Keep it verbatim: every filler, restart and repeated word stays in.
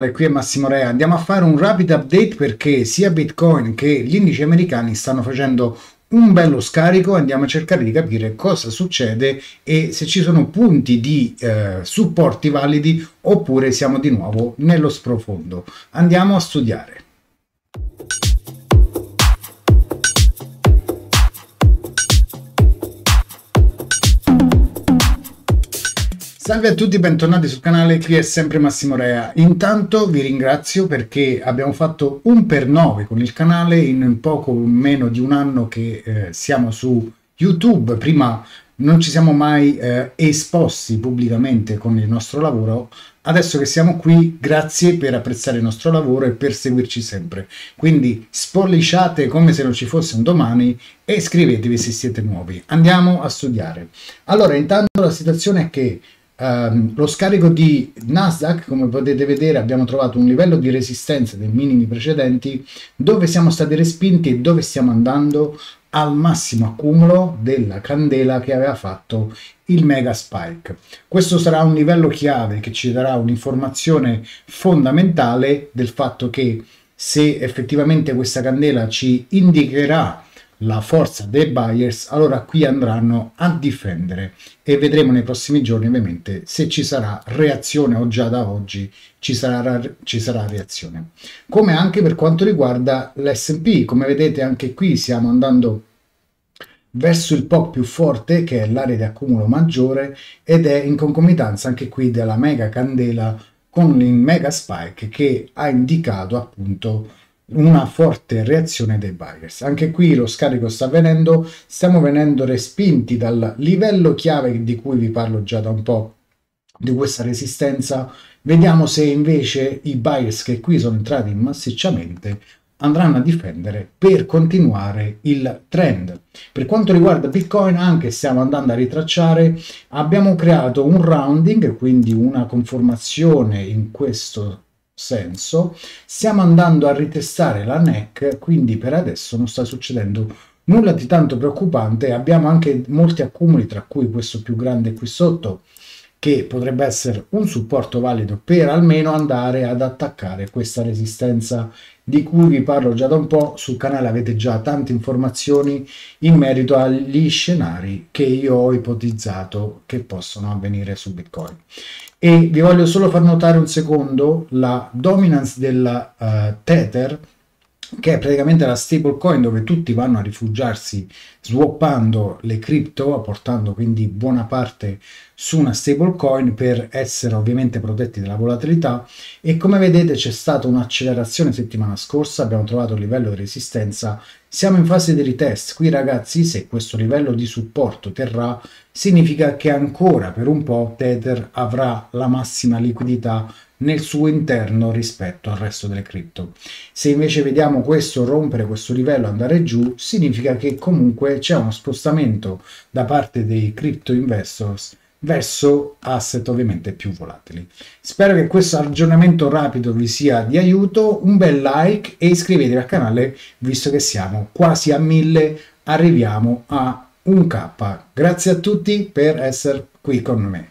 Qui è Massimo Rea, andiamo a fare un rapid update perché sia Bitcoin che gli indici americani stanno facendo un bello scarico. Andiamo a cercare di capire cosa succede e se ci sono punti di eh, supporti validi oppure siamo di nuovo nello sprofondo. Andiamo a studiare. Salve a tutti, bentornati sul canale, qui è sempre Massimo Rea. Intanto vi ringrazio perché abbiamo fatto un per nove con il canale in poco meno di un anno che eh, siamo su YouTube. Prima non ci siamo mai eh, esposti pubblicamente con il nostro lavoro, adesso che siamo qui grazie per apprezzare il nostro lavoro e per seguirci sempre. Quindi spolliciate come se non ci fosse un domani e iscrivetevi se siete nuovi. Andiamo a studiare. Allora, intanto la situazione è che Um, lo scarico di Nasdaq, come potete vedere, abbiamo trovato un livello di resistenza dei minimi precedenti dove siamo stati respinti e dove stiamo andando al massimo accumulo della candela che aveva fatto il mega spike. Questo sarà un livello chiave che ci darà un'informazione fondamentale del fatto che se effettivamente questa candela ci indicherà la forza dei buyers, allora qui andranno a difendere e vedremo nei prossimi giorni ovviamente se ci sarà reazione o già da oggi ci sarà, ci sarà reazione, come anche per quanto riguarda l'esse e pi. Come vedete anche qui stiamo andando verso il pop più forte, che è l'area di accumulo maggiore, ed è in concomitanza anche qui della mega candela con il mega spike che ha indicato appunto una forte reazione dei buyers. Anche qui lo scarico sta avvenendo, stiamo venendo respinti dal livello chiave di cui vi parlo già da un po', di questa resistenza. Vediamo se invece i buyers che qui sono entrati massicciamente andranno a difendere per continuare il trend. Per quanto riguarda Bitcoin, anche stiamo andando a ritracciare, abbiamo creato un rounding, quindi una conformazione in questo senso, stiamo andando a ritestare la neck, quindi per adesso non sta succedendo nulla di tanto preoccupante. Abbiamo anche molti accumuli, tra cui questo più grande qui sotto, che potrebbe essere un supporto valido per almeno andare ad attaccare questa resistenza di cui vi parlo già da un po'. Sul canale avete già tante informazioni in merito agli scenari che io ho ipotizzato che possono avvenire su Bitcoin. E vi voglio solo far notare un secondo la dominance della uh, Tether, che è praticamente la stablecoin dove tutti vanno a rifugiarsi swappando le cripto, apportando quindi buona parte su una stablecoin per essere ovviamente protetti dalla volatilità. E come vedete c'è stata un'accelerazione settimana scorsa, abbiamo trovato il livello di resistenza, siamo in fase di retest. Qui ragazzi, se questo livello di supporto terrà, significa che ancora per un po' Tether avrà la massima liquidità nel suo interno rispetto al resto delle cripto. Se invece vediamo questo rompere, questo livello andare giù, significa che comunque c'è uno spostamento da parte dei crypto investors verso asset ovviamente più volatili. Spero che questo aggiornamento rapido vi sia di aiuto, un bel like e iscrivetevi al canale, visto che siamo quasi a mille, arriviamo a un K. Grazie a tutti per essere qui con me.